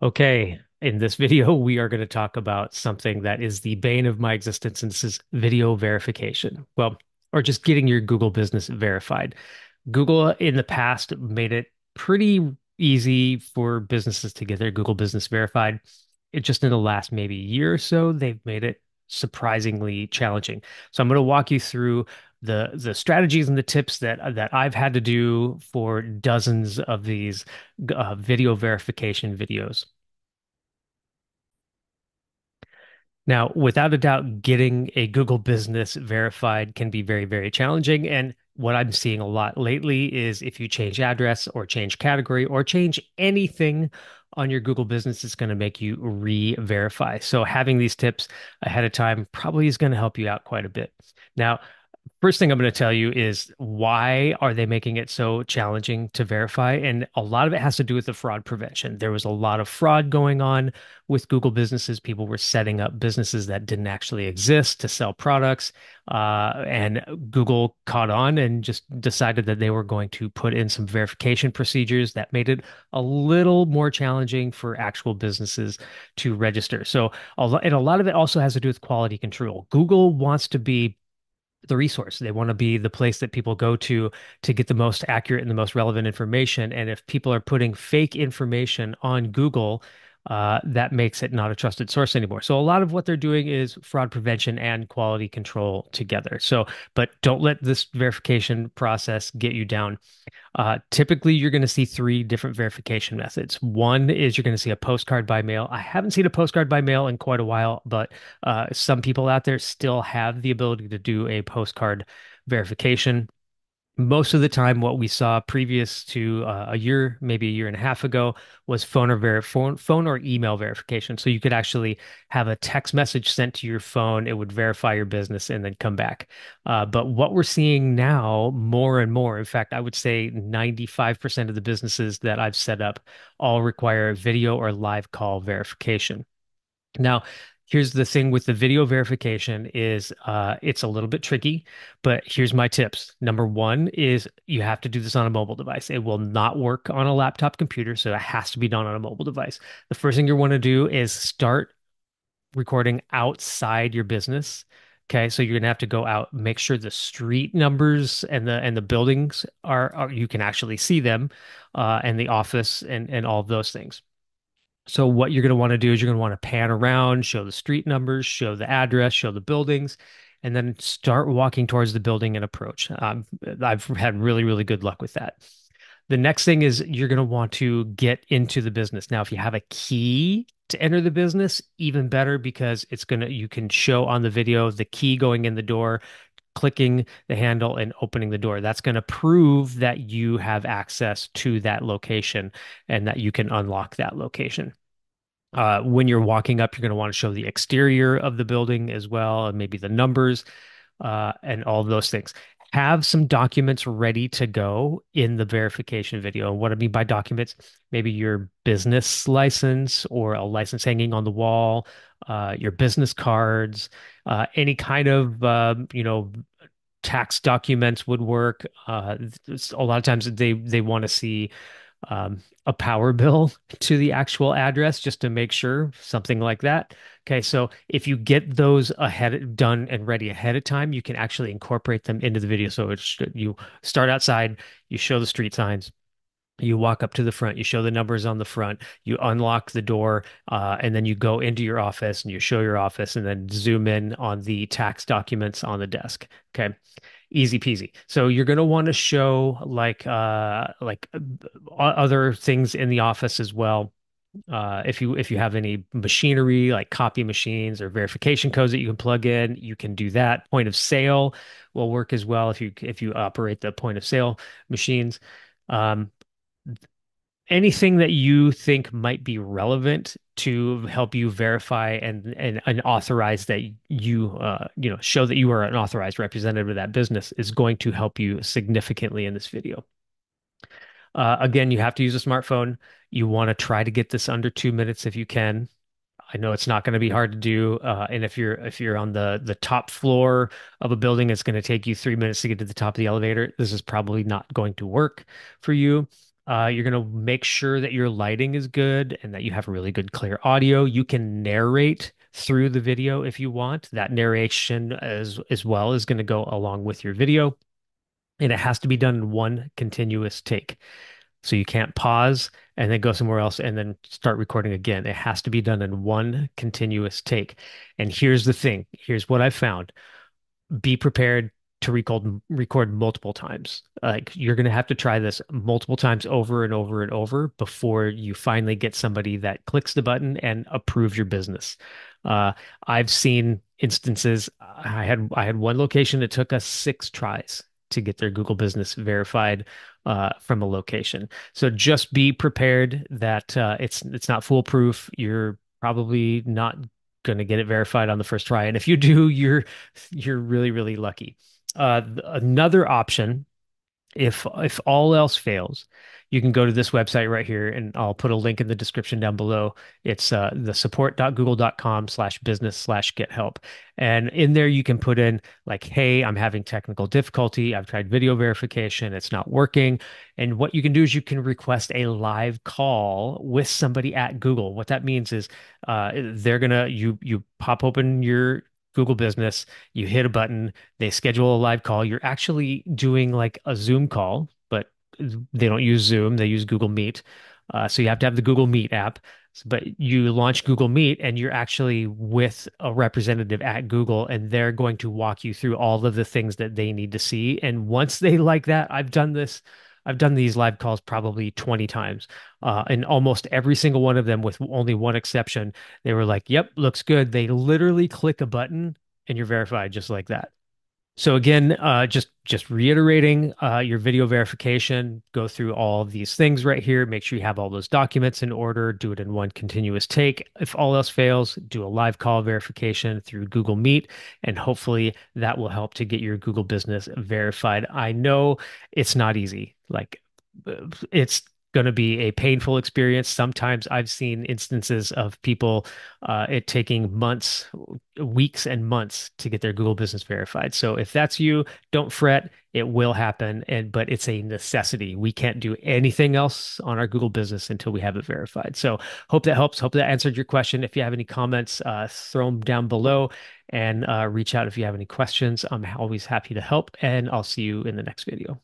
Okay, in this video, we are going to talk about something that is the bane of my existence, and this is video verification. Well, or just getting your Google business verified. Google in the past made it pretty easy for businesses to get their Google business verified. It just in the last maybe year or so, they've made it surprisingly challenging. So I'm going to walk you through the strategies and the tips that I've had to do for dozens of these video verification videos. Now, without a doubt, getting a Google business verified can be very, very challenging. And what I'm seeing a lot lately is if you change address or change category or change anything on your Google business, it's going to make you re-verify. So having these tips ahead of time probably is going to help you out quite a bit. Now, first thing I'm going to tell you is why are they making it so challenging to verify? And a lot of it has to do with the fraud prevention. There was a lot of fraud going on with Google businesses. People were setting up businesses that didn't actually exist to sell products. And Google caught on and just decided that they were going to put in some verification procedures that made it a little more challenging for actual businesses to register. So, and a lot of it also has to do with quality control. Google wants to be the resource. They want to be the place that people go to get the most accurate and the most relevant information. And if people are putting fake information on Google, that makes it not a trusted source anymore. So a lot of what they're doing is fraud prevention and quality control together. So, but don't let this verification process get you down. Typically, you're going to see three different verification methods. One is you're going to see a postcard by mail. I haven't seen a postcard by mail in quite a while, but some people out there still have the ability to do a postcard verification. Most of the time, what we saw previous to a year, maybe a year and a half ago, was phone or email verification. So you could actually have a text message sent to your phone. It would verify your business and then come back. But what we're seeing now more and more, in fact, I would say 95% of the businesses that I've set up all require video or live call verification. Now, here's the thing with the video verification is it's a little bit tricky, but here's my tips. Number one is you have to do this on a mobile device. It will not work on a laptop computer, so it has to be done on a mobile device. The first thing you want to do is start recording outside your business. Okay, so you're going to have to go out, make sure the street numbers and the buildings are you can actually see them and the office and all of those things. So what you're going to want to do is you're going to want to pan around, show the street numbers, show the address, show the buildings, and then start walking towards the building and approach. I've had really, really good luck with that. The next thing is you're going to want to get into the business. Now, if you have a key to enter the business, even better because you can show on the video the key going in the door, clicking the handle and opening the door. That's going to prove that you have access to that location and that you can unlock that location. When you're walking up, you're going to want to show the exterior of the building as well, and maybe the numbers and all of those things. Have some documents ready to go in the verification video. What I mean by documents, maybe your business license or a license hanging on the wall, your business cards, any kind of, tax documents would work. A lot of times they want to see a power bill to the actual address just to make sure, something like that. Okay, so if you get those done and ready ahead of time, you can actually incorporate them into the video. So you start outside, you show the street signs, you walk up to the front, you show the numbers on the front, you unlock the door, and then you go into your office and you show your office and then zoom in on the tax documents on the desk. Okay, easy peasy. So you're going to want to show like other things in the office as well. If you have any machinery like copy machines or verification codes that you can plug in, you can do that. Point of sale will work as well if you operate the point of sale machines. Anything that you think might be relevant to help you verify and authorize that you, show that you are an authorized representative of that business is going to help you significantly in this video. Again, you have to use a smartphone. You want to try to get this under 2 minutes if you can. I know it's not going to be hard to do. And if you're on the top floor of a building, it's going to take you 3 minutes to get to the top of the elevator. This is probably not going to work for you. You're going to make sure that your lighting is good and that you have really good clear audio. You can narrate through the video if you want. That narration as well is going to go along with your video. And it has to be done in one continuous take. So you can't pause and then go somewhere else and then start recording again. It has to be done in one continuous take. And here's the thing. Here's what I found. Be prepared to record multiple times. Like, you're going to have to try this multiple times over and over and over before you finally get somebody that clicks the button and approves your business. I've seen instances. I had one location. It took us 6 tries to get their Google Business verified from a location. So just be prepared that it's not foolproof. You're probably not going to get it verified on the first try. And if you do, you're really, really lucky. Another option, if all else fails, you can go to this website right here, and I'll put a link in the description down below. It's the support.google.com/business/get help. And in there, you can put in like, hey, I'm having technical difficulty. I've tried video verification. It's not working. And what you can do is you can request a live call with somebody at Google. What that means is you pop open your Google Business, you hit a button, they schedule a live call. You're actually doing like a Zoom call, but they don't use Zoom. They use Google Meet. So you have to have the Google Meet app, but you launch Google Meet and you're actually with a representative at Google, and they're going to walk you through all of the things that they need to see. And once they like that, I've done these live calls probably 20 times, and almost every single one of them, with only one exception, they were like, yep, looks good. They literally click a button and you're verified just like that. So again, just reiterating your video verification, go through all of these things right here. Make sure you have all those documents in order. Do it in one continuous take. If all else fails, do a live call verification through Google Meet, and hopefully that will help to get your Google Business verified. I know it's not easy. Like, it's going to be a painful experience. Sometimes I've seen instances of people it taking months, weeks and months to get their Google Business verified. So if that's you, don't fret, it will happen. But it's a necessity. We can't do anything else on our Google Business until we have it verified. So hope that helps. Hope that answered your question. If you have any comments, throw them down below, and reach out if you have any questions. I'm always happy to help, and I'll see you in the next video.